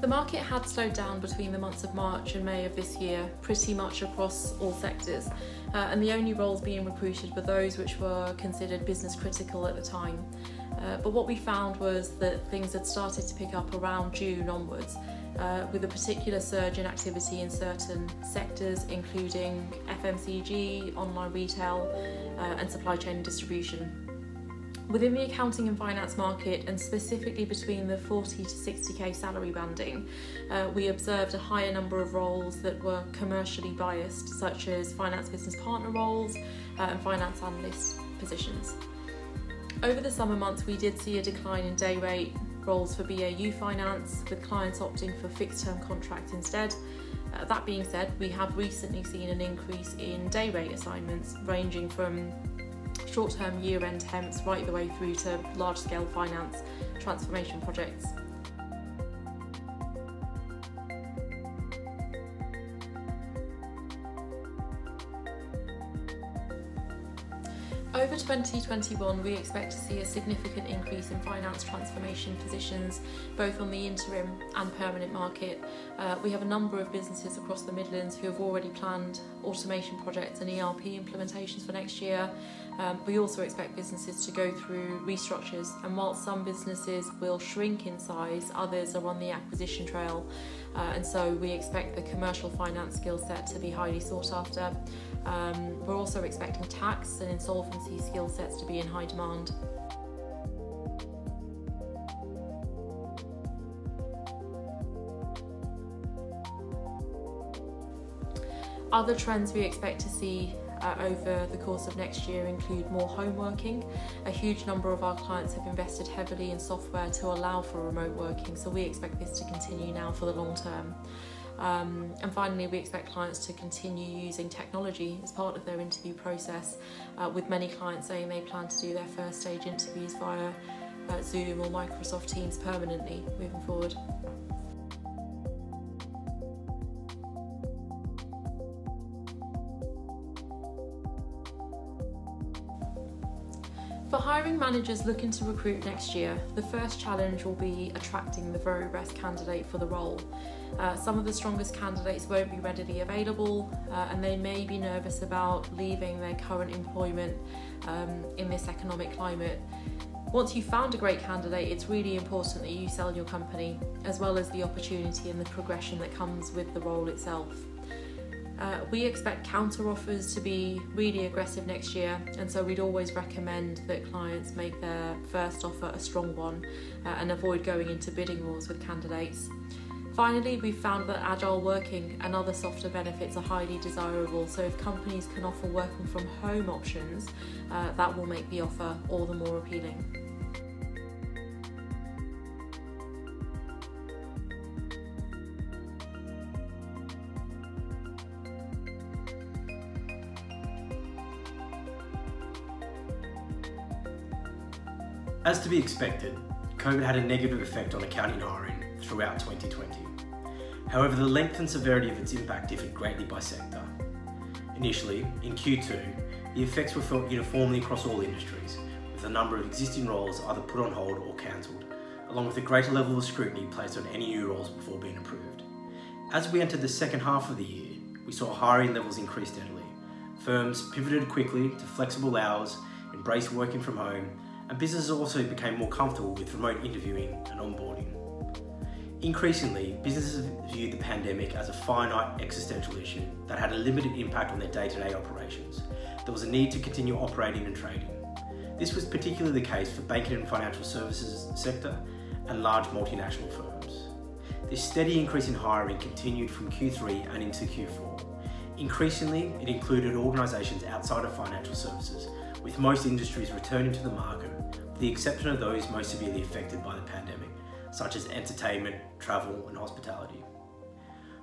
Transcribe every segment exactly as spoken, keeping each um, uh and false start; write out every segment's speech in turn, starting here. The market had slowed down between the months of March and May of this year, pretty much across all sectors, uh, and the only roles being recruited were those which were considered business critical at the time. Uh, but what we found was that things had started to pick up around June onwards, uh, with a particular surge in activity in certain sectors, including F M C G, online retail, uh, and supply chain distribution. Within the accounting and finance market, and specifically between the forty to sixty K salary banding, uh, we observed a higher number of roles that were commercially biased, such as finance business partner roles uh, and finance analyst positions. Over the summer months, we did see a decline in day rate roles for B A U finance, with clients opting for fixed term contracts instead. Uh, that being said, we have recently seen an increase in day rate assignments ranging from short-term year-end temps right the way through to large-scale finance transformation projects. Over twenty twenty-one, we expect to see a significant increase in finance transformation positions, both on the interim and permanent market. Uh, we have a number of businesses across the Midlands who have already planned automation projects and E R P implementations for next year. Um, we also expect businesses to go through restructures, and whilst some businesses will shrink in size, others are on the acquisition trail, uh, and so we expect the commercial finance skill set to be highly sought after. Um, we're also expecting tax and insolvency skill sets to be in high demand. Other trends we expect to see uh, over the course of next year include more home working. A huge number of our clients have invested heavily in software to allow for remote working, so we expect this to continue now for the long term. Um, and finally, we expect clients to continue using technology as part of their interview process, uh, with many clients saying they plan to do their first stage interviews via uh, Zoom or Microsoft Teams permanently moving forward. For hiring managers looking to recruit next year, the first challenge will be attracting the very best candidate for the role. Uh, some of the strongest candidates won't be readily available, uh, and they may be nervous about leaving their current employment um, in this economic climate. Once you've found a great candidate, it's really important that you sell your company, as well as the opportunity and the progression that comes with the role itself. Uh, we expect counter offers to be really aggressive next year, and so we'd always recommend that clients make their first offer a strong one uh, and avoid going into bidding wars with candidates. Finally, we've found that agile working and other softer benefits are highly desirable, so if companies can offer working from home options, uh, that will make the offer all the more appealing. As to be expected, COVID had a negative effect on accounting hiring throughout twenty twenty. However, the length and severity of its impact differed greatly by sector. Initially, in Q two, the effects were felt uniformly across all industries, with a number of existing roles either put on hold or cancelled, along with a greater level of scrutiny placed on any new roles before being approved. As we entered the second half of the year, we saw hiring levels increase steadily. Firms pivoted quickly to flexible hours, embraced working from home, and businesses also became more comfortable with remote interviewing and onboarding. Increasingly, businesses viewed the pandemic as a finite existential issue that had a limited impact on their day-to-day operations. There was a need to continue operating and trading. This was particularly the case for banking and financial services sector and large multinational firms. This steady increase in hiring continued from Q three and into Q four. Increasingly, it included organisations outside of financial services, with most industries returning to the market, with the exception of those most severely affected by the pandemic, such as entertainment, travel, and hospitality.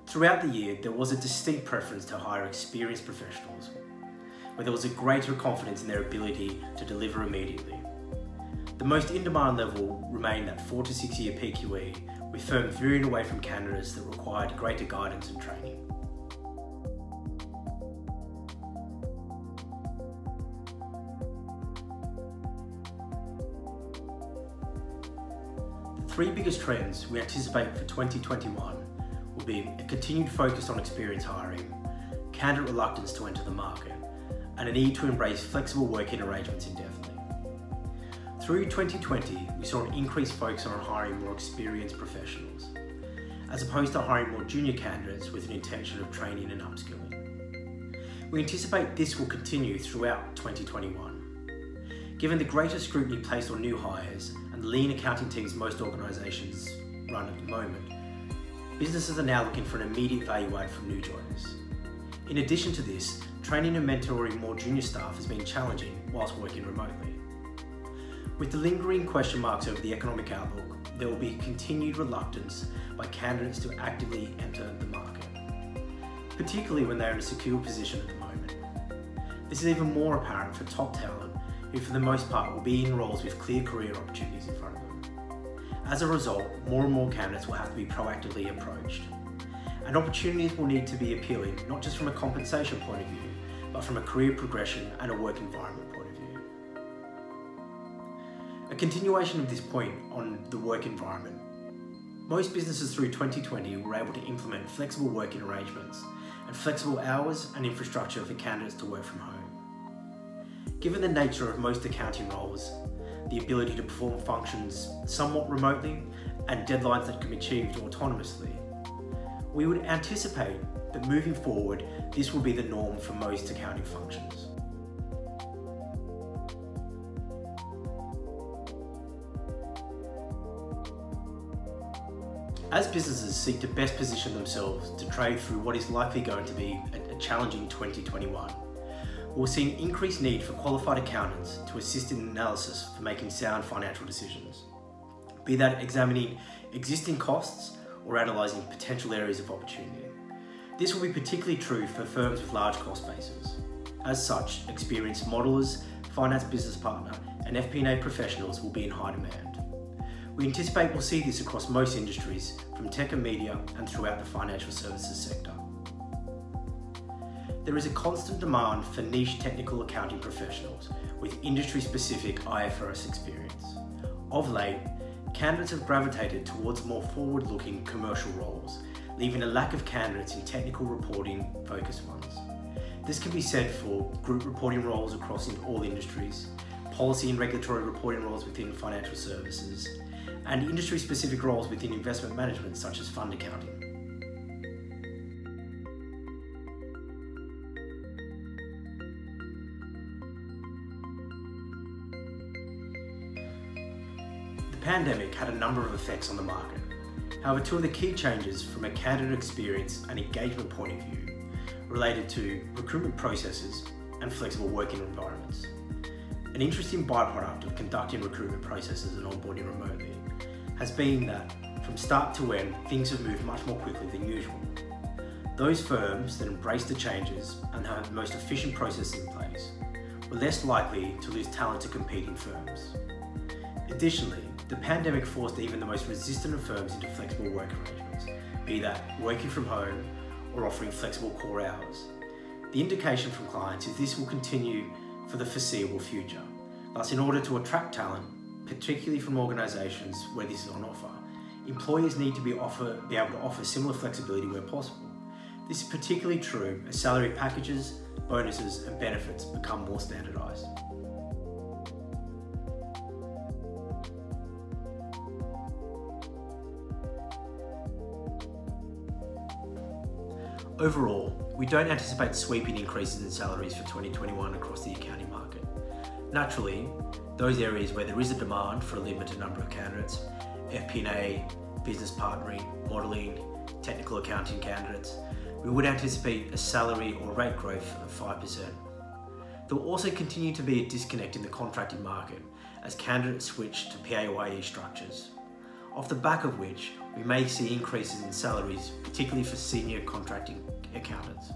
Throughout the year, there was a distinct preference to hire experienced professionals. where there was a greater confidence in their ability to deliver immediately. The most in-demand level remained that four to six year P Q E, with firms veering away from candidates that required greater guidance and training. The three biggest trends we anticipate for twenty twenty-one will be a continued focus on experience hiring, candidate reluctance to enter the market, and a need to embrace flexible working arrangements indefinitely. Through twenty twenty, we saw an increased focus on hiring more experienced professionals, as opposed to hiring more junior candidates with an intention of training and upskilling. We anticipate this will continue throughout twenty twenty-one. Given the greater scrutiny placed on new hires and the lean accounting teams most organisations run at the moment, businesses are now looking for an immediate value add from new joiners. In addition to this, training and mentoring more junior staff has been challenging whilst working remotely. With the lingering question marks over the economic outlook, there will be continued reluctance by candidates to actively enter the market, particularly when they are in a secure position at the moment. This is even more apparent for top talent, who for the most part will be in roles with clear career opportunities in front of them. As a result, more and more candidates will have to be proactively approached. And opportunities will need to be appealing, not just from a compensation point of view, but from a career progression and a work environment point of view. A continuation of this point on the work environment. Most businesses through twenty twenty were able to implement flexible working arrangements and flexible hours and infrastructure for candidates to work from home. Given the nature of most accounting roles, the ability to perform functions somewhat remotely and deadlines that can be achieved autonomously, we would anticipate that moving forward, this will be the norm for most accounting functions. As businesses seek to best position themselves to trade through what is likely going to be a challenging twenty twenty-one, we'll see an increased need for qualified accountants to assist in analysis for making sound financial decisions, be that examining existing costs or analysing potential areas of opportunity. This will be particularly true for firms with large cost bases. As such, experienced modelers, finance business partner, and F P and A professionals will be in high demand. We anticipate we'll see this across most industries, from tech and media and throughout the financial services sector. There is a constant demand for niche technical accounting professionals with industry-specific I F R S experience. Of late, candidates have gravitated towards more forward-looking commercial roles, leaving a lack of candidates in technical reporting-focused ones. This can be said for group reporting roles across in all industries, policy and regulatory reporting roles within financial services, and industry-specific roles within investment management such as fund accounting. The pandemic had a number of effects on the market. However, two of the key changes from a candidate experience and engagement point of view related to recruitment processes and flexible working environments. An interesting byproduct of conducting recruitment processes and onboarding remotely has been that from start to end, things have moved much more quickly than usual. Those firms that embrace the changes and have the most efficient process in place were less likely to lose talent to competing firms. Additionally, the pandemic forced even the most resistant of firms into flexible work arrangements, be that working from home or offering flexible core hours. The indication from clients is this will continue for the foreseeable future. Thus, in order to attract talent, particularly from organisations where this is on offer, employers need to be, offer, be able to offer similar flexibility where possible. This is particularly true as salary packages, bonuses and benefits become more standardised. Overall, we don't anticipate sweeping increases in salaries for twenty twenty-one across the accounting market. Naturally, those areas where there is a demand for a limited number of candidates, F P and A, business partnering, modelling, technical accounting candidates, we would anticipate a salary or rate growth of five percent. There will also continue to be a disconnect in the contracting market as candidates switch to P A Y E structures, off the back of which we may see increases in salaries, particularly for senior contracting accountants.